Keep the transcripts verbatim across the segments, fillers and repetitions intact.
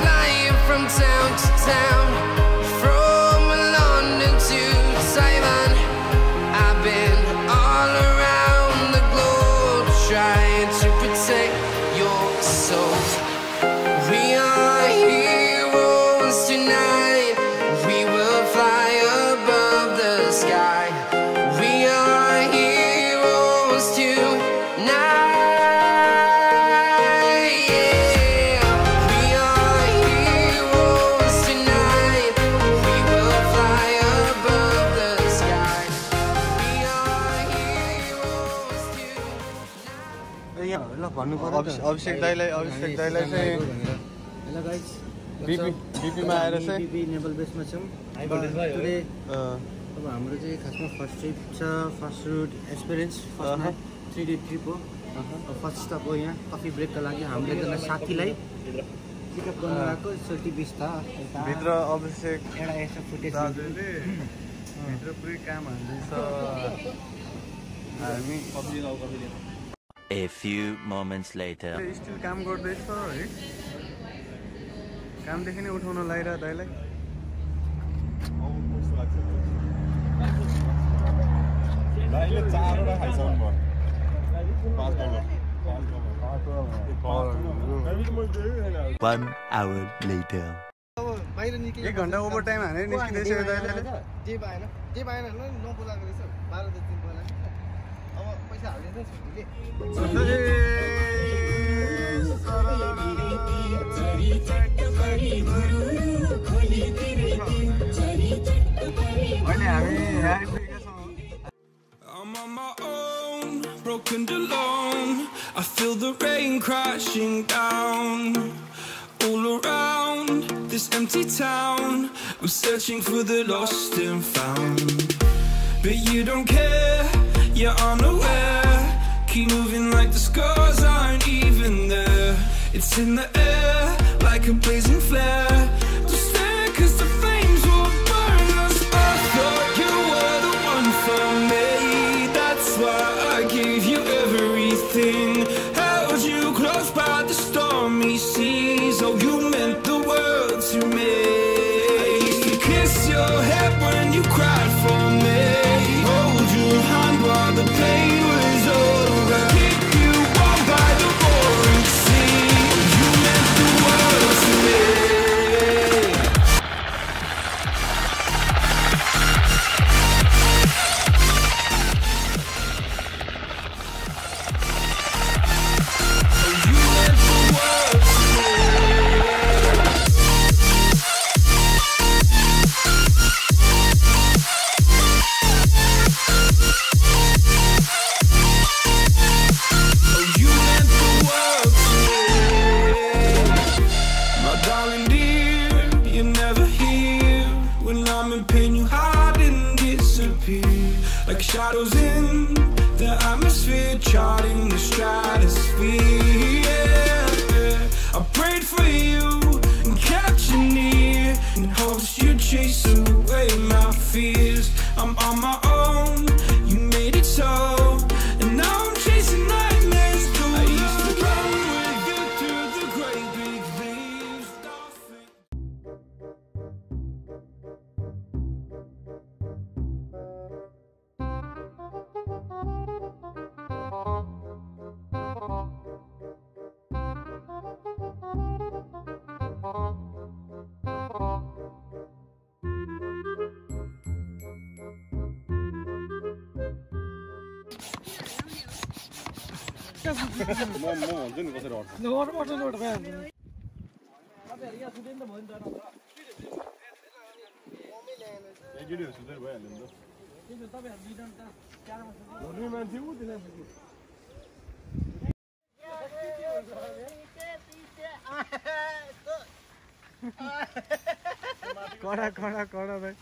flying from town to town, from London to Taiwan. I've been all around the globe, trying to protect your soul. We are heroes tonight. We will fly above the sky. We are heroes tonight. Yeah. We are heroes tonight. We will fly above the sky. We are heroes tonight. Abhishek Dailai, Abhishek Dailai. Hello guys, B P में आया रहें B P naval base में चम today अब हम लोग जो खास में फर्स्ट ट्रिप चा फर्स्ट रूट एक्सपीरियंस फर्स्ट है थ्री डे ट्रिप हो और फर्स्ट स्टॉप हो यहाँ काफी ब्रेक कर लाके हम लोग तो ना साथी लाई ठीक है तो ना को सर्टी बीस था भीतर अब से ये ना ऐसा फुटेज भीतर पूरी काम है तो army A few moments later. Still काम कर रहे हो right? काम देखने उठाना लाय रहा था लाइक लाइले चार वाला है साउंड बॉल पांच बॉल पांच बॉल one hour later एक घंटा ओवर टाइम है ना निश्चित देश में लाइले जेब आया ना जेब आया ना नौ बोला करें सर बारह दस दिन बोला अब पैसा आ गया सर ठीक है I'm on my own, broken alone. I feel the rain crashing down all around this empty town. I'm searching for the lost and found, but you don't care, you're unaware. Keep moving like the scars aren't even there. It's in the air like a blazing flare. Just stare cause the flames will burn us. I thought you were the one for me, that's why I gave you everything. Held you close by the stormy seas. Oh, you meant the world to me. You kiss your head when you cried for me. Hold your hand while the pain was over. Keep you warm by the roaring sea. You meant the world to me. Like shadows in the atmosphere, charting the stratosphere. Yeah. I prayed for you and kept you near in hopes you'd chase away my fears. I'm on my own, you made it so, and now I'm chasing nightmares. I used to run with you through the great big leaves. No, no, I didn't go to the order. No, what was the order? I'm going to the moment. I did it. I कड़ा कड़ा कड़ा भाई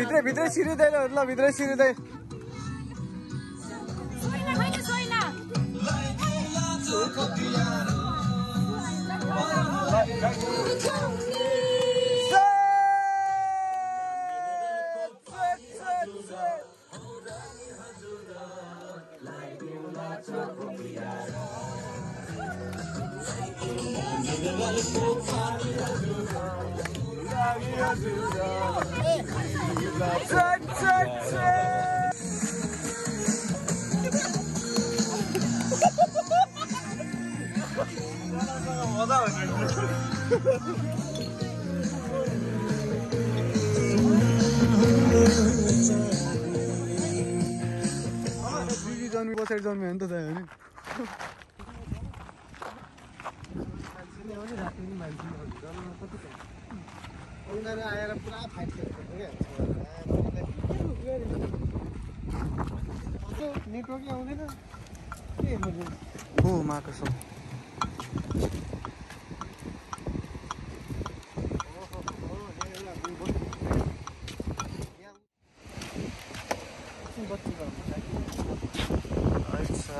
भित्र भित्र सिरिदै ल भित्र सिरिदै Check, check, check! उनीहरु आएर पुरा फाइट गर्छ नेटवर्क आउँदैन के गर्नु हो माको सब हो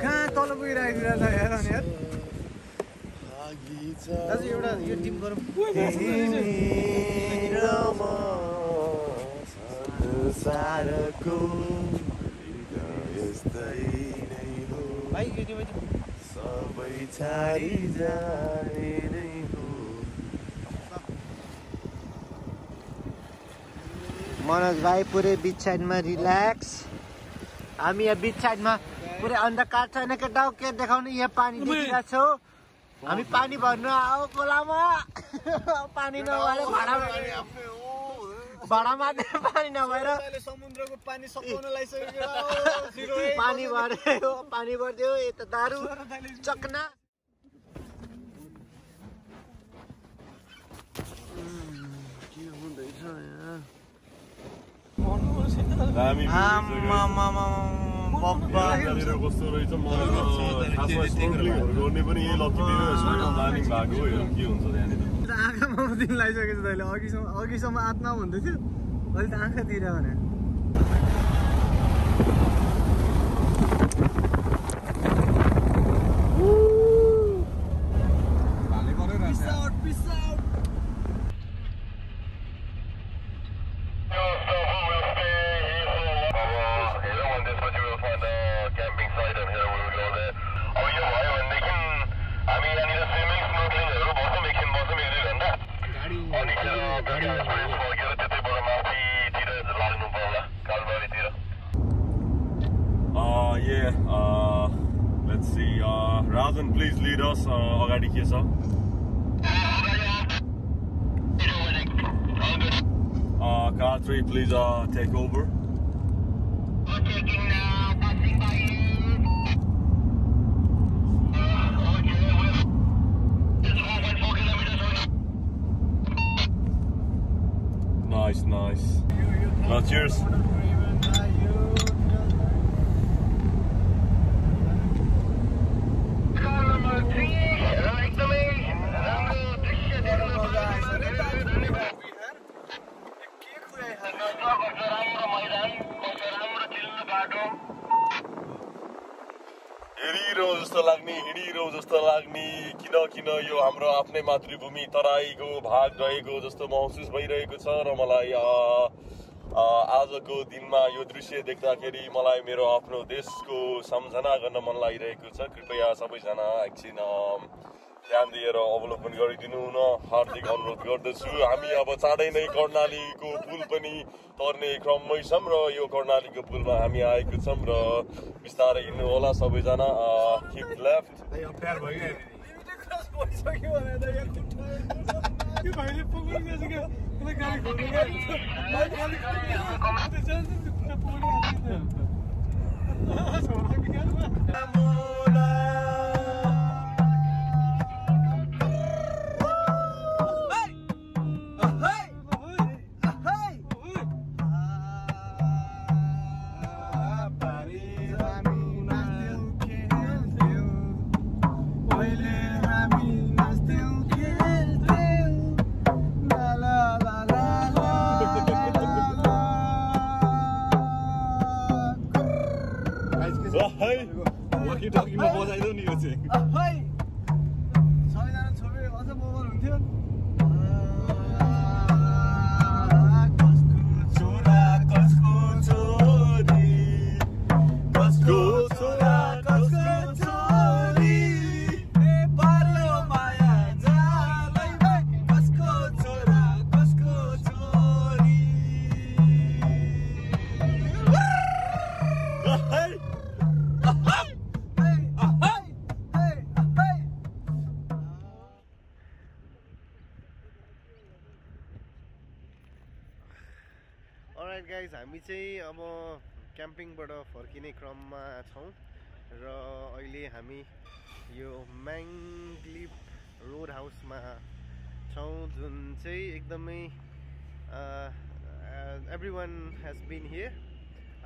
Can't all of you guys are on here? That's your team. Manoj bhai pure beach side ma relax. Ami beach side ma pure andhakar chaina ke dau ke dekhaune yo pani dekhiरहेको छु. हामी पानी भर्न आओ कोलामा पानी नभएर भाडामा भाडामा पानी नभएर समुद्रको पानी सकाउन लागिसक्यो पानी भर्यो पानी भर्दियो यता दारु चक्ना के हुँदैछ यहाँ आमामामा Papa, I didn't go to it. I'm not going to go to it. I'm not going to go to it. I'm not going to go to it. I'm not going to go to it. I'm not going to go to it. I'm not going to go to it. yeah, uh, let's see. Uh, Razan, please lead us. Uh, already here, sir. Uh, car three, please uh, take over. Nice, nice. Now, cheers. आजको दिनमा यो दृश्य देख्दाखेरि मलाई मेरो आफ्नो देशको सम्झना गर्न मन लागिरहेको छ कृपया सबैजना एकछिन ध्यान दिएर अवलोकन गरिदिनु हुन हार्दिक अनुरोध गर्दछु हामी अब चाँडै नै कर्णालीको पुल पनि तर्ने क्रममै छौं र यो कर्णालीको पुलमा हामी आएको छौं र बिस्तारै हिँड्नु होला सबैजना keep left Guys, हामी चाहिँ अब क्याम्पिङबाट फर्किने क्रममा छौं र अहिले हामी यो म्याङ्लिप रोड हाउसमा छौं जुन चाहिँ एकदमै everyone has been here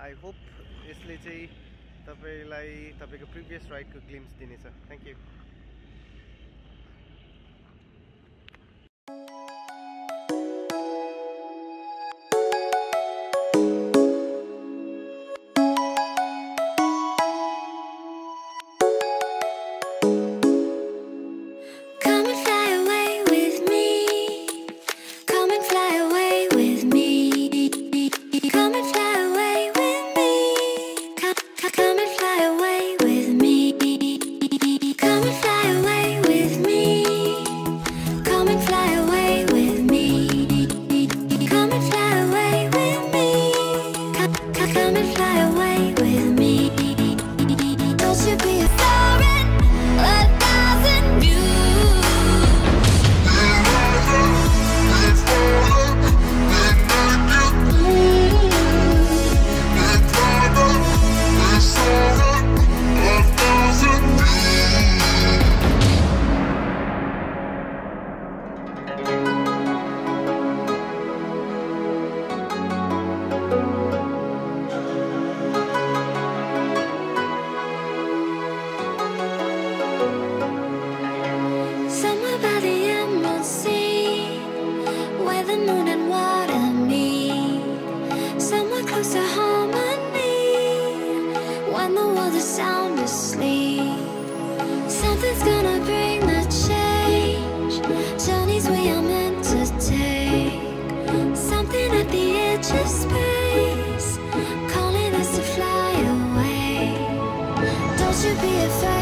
I hope यसले चाहिँ तपाईलाई तपाईको प्रिभियस राइडको ग्लिम्स दिनेछ thank you Space, calling us to fly away. Don't you be afraid.